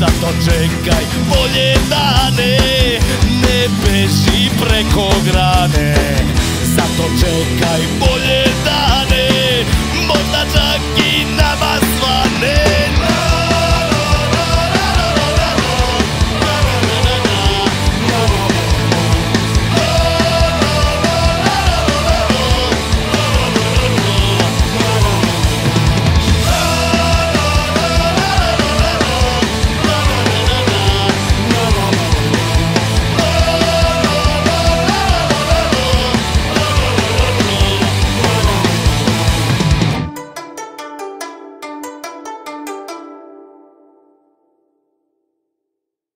Zato čekaj bolje dane, možda čak i nama.